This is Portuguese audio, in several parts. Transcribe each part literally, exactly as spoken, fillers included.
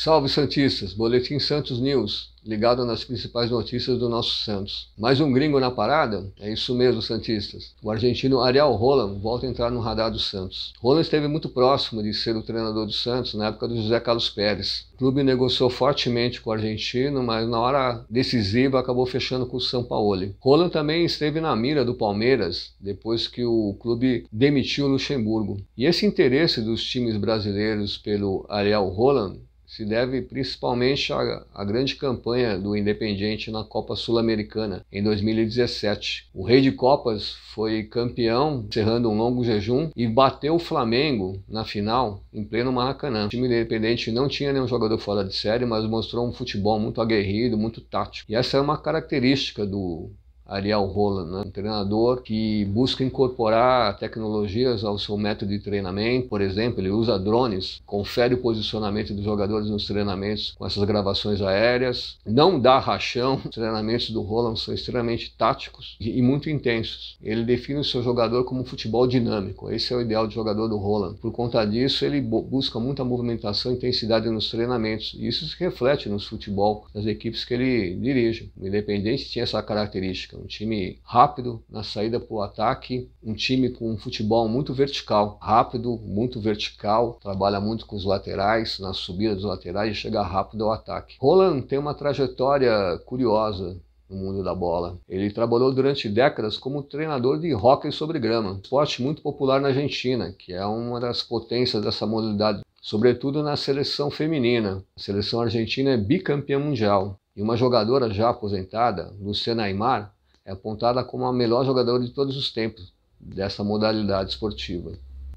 Salve Santistas, Boletim Santos News, ligado nas principais notícias do nosso Santos. Mais um gringo na parada? É isso mesmo, Santistas. O argentino Ariel Holan volta a entrar no radar do Santos. Holan esteve muito próximo de ser o treinador do Santos na época do José Carlos Pérez. O clube negociou fortemente com o argentino, mas na hora decisiva acabou fechando com o Sampaoli. Holan também esteve na mira do Palmeiras, depois que o clube demitiu o Luxemburgo. E esse interesse dos times brasileiros pelo Ariel Holan se deve principalmente à, à grande campanha do Independiente na Copa Sul-Americana em dois mil e dezessete. O Rei de Copas foi campeão, encerrando um longo jejum, e bateu o Flamengo na final em pleno Maracanã. O time Independente não tinha nenhum jogador fora de série, mas mostrou um futebol muito aguerrido, muito tático. E essa é uma característica do Ariel Holan, né? Um treinador que busca incorporar tecnologias ao seu método de treinamento. Por exemplo, ele usa drones, confere o posicionamento dos jogadores nos treinamentos com essas gravações aéreas, não dá rachão. Os treinamentos do Holan são extremamente táticos e muito intensos. Ele define o seu jogador como um futebol dinâmico, esse é o ideal de jogador do Holan. Por conta disso, ele busca muita movimentação e intensidade nos treinamentos, e isso se reflete nos futebol das equipes que ele dirige. O Independiente tinha essa característica. Um time rápido na saída para o ataque, um time com um futebol muito vertical, rápido, muito vertical, trabalha muito com os laterais, na subida dos laterais e chega rápido ao ataque. Holan tem uma trajetória curiosa no mundo da bola. Ele trabalhou durante décadas como treinador de hóquei sobre grama, um esporte muito popular na Argentina, que é uma das potências dessa modalidade, sobretudo na seleção feminina. A seleção argentina é bicampeã mundial e uma jogadora já aposentada, Luciana Aymar, é apontada como a melhor jogadora de todos os tempos dessa modalidade esportiva.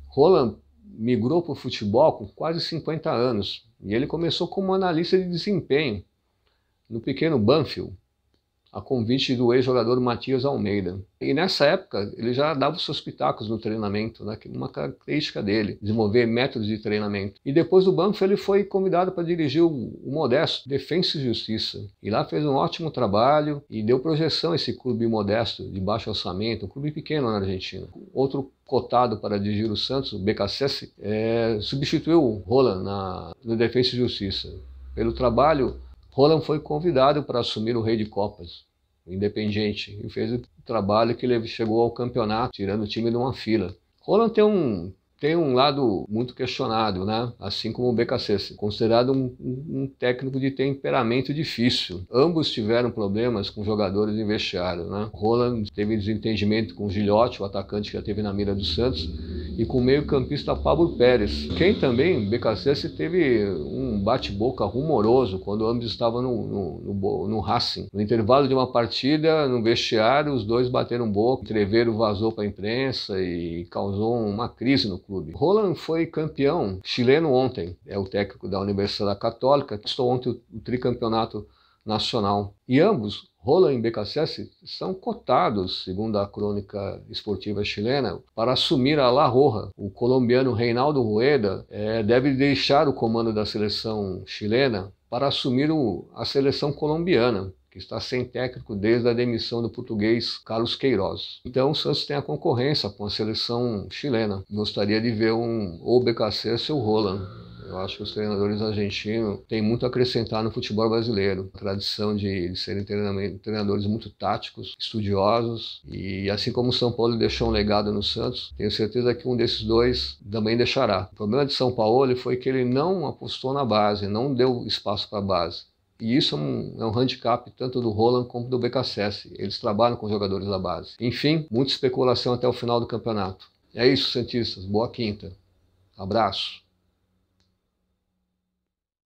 Holan migrou para o futebol com quase cinquenta anos e ele começou como analista de desempenho no pequeno Banfield, a convite do ex-jogador Matias Almeida. E nessa época ele já dava os seus pitacos no treinamento, né? Uma característica dele, desenvolver métodos de treinamento. E depois do Banfield ele foi convidado para dirigir o, o modesto Defensa e Justiça. E lá fez um ótimo trabalho e deu projeção a esse clube modesto, de baixo orçamento, um clube pequeno na Argentina. Outro cotado para dirigir o Santos, o B K S S, é, substituiu o Holan na, no Defensa e Justiça. Pelo trabalho, Holan foi convidado para assumir o Rei de Copas, o Independiente, e fez o trabalho que ele chegou ao campeonato, tirando o time de uma fila. Holan tem um, tem um lado muito questionado, né? Assim como o B K C, considerado um, um técnico de temperamento difícil. Ambos tiveram problemas com jogadores em vestiário, né? Holan teve desentendimento com o Gilhote, o atacante que já teve na mira do Santos, e com o meio-campista Pablo Pérez, quem também, B K C S, teve um bate-boca rumoroso quando ambos estavam no, no, no, no Racing. No intervalo de uma partida, no vestiário, os dois bateram boca, o entreveiro vazou para a imprensa e causou uma crise no clube. Holan foi campeão chileno ontem, é o técnico da Universidad Católica, conquistou ontem o, o tricampeonato nacional. E ambos, Holan e B K S S, são cotados, segundo a crônica esportiva chilena, para assumir a La Roja. O colombiano Reinaldo Rueda é, deve deixar o comando da seleção chilena para assumir o, a seleção colombiana, que está sem técnico desde a demissão do português Carlos Queiroz. Então o Santos tem a concorrência com a seleção chilena. Gostaria de ver um, ou o B K S S ou o Holan. Eu acho que os treinadores argentinos têm muito a acrescentar no futebol brasileiro. A tradição de serem treinadores muito táticos, estudiosos. E assim como o São Paulo deixou um legado no Santos, tenho certeza que um desses dois também deixará. O problema de São Paulo foi que ele não apostou na base, não deu espaço para a base. E isso é um, é um handicap tanto do Holan como do B K S S. Eles trabalham com os jogadores da base. Enfim, muita especulação até o final do campeonato. É isso, Santistas. Boa quinta. Abraço.